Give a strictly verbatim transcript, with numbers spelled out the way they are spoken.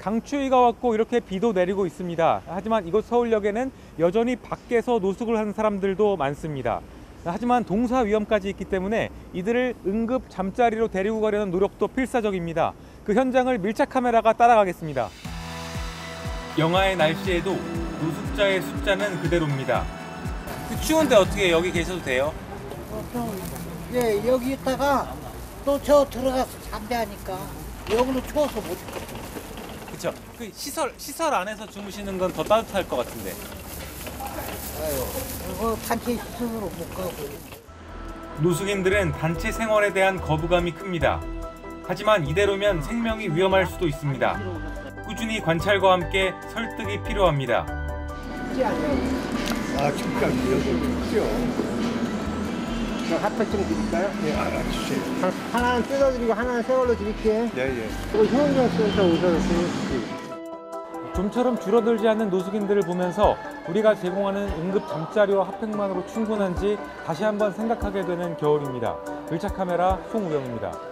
강추위가 왔고 이렇게 비도 내리고 있습니다. 하지만 이곳 서울역에는 여전히 밖에서 노숙을 하는 사람들도 많습니다. 하지만 동사 위험까지 있기 때문에 이들을 응급 잠자리로 데리고 가려는 노력도 필사적입니다. 그 현장을 밀착 카메라가 따라가겠습니다. 영하의 날씨에도 노숙자의 숫자는 그대로입니다. 추운데 어떻게 여기 계셔도 돼요? 어, 좀, 예, 여기 있다가 또 저 들어가서 잠자니까 여기로 추워서 못 있거든요. 그렇죠. 그 시설 시설 안에서 주무시는 건 더 따뜻할 것 같은데. 아유, 단체 시설로 못 가고. 노숙인들은 단체 생활에 대한 거부감이 큽니다. 하지만 이대로면 생명이 위험할 수도 있습니다. 꾸준히 관찰과 함께 설득이 필요합니다. 아, 잠깐 기다려주십시오. 저 핫팩 좀 드릴까요? 네, 알아주세요. 하나는 뜯어드리고 하나는 새 걸로 드릴게요. 네, 예. 또 효용전센터 오셔서 쓰십시오. 좀처럼 줄어들지 않는 노숙인들을 보면서 우리가 제공하는 응급 잠자리와 핫팩만으로 충분한지 다시 한번 생각하게 되는 겨울입니다. 밀착 카메라 송우경입니다.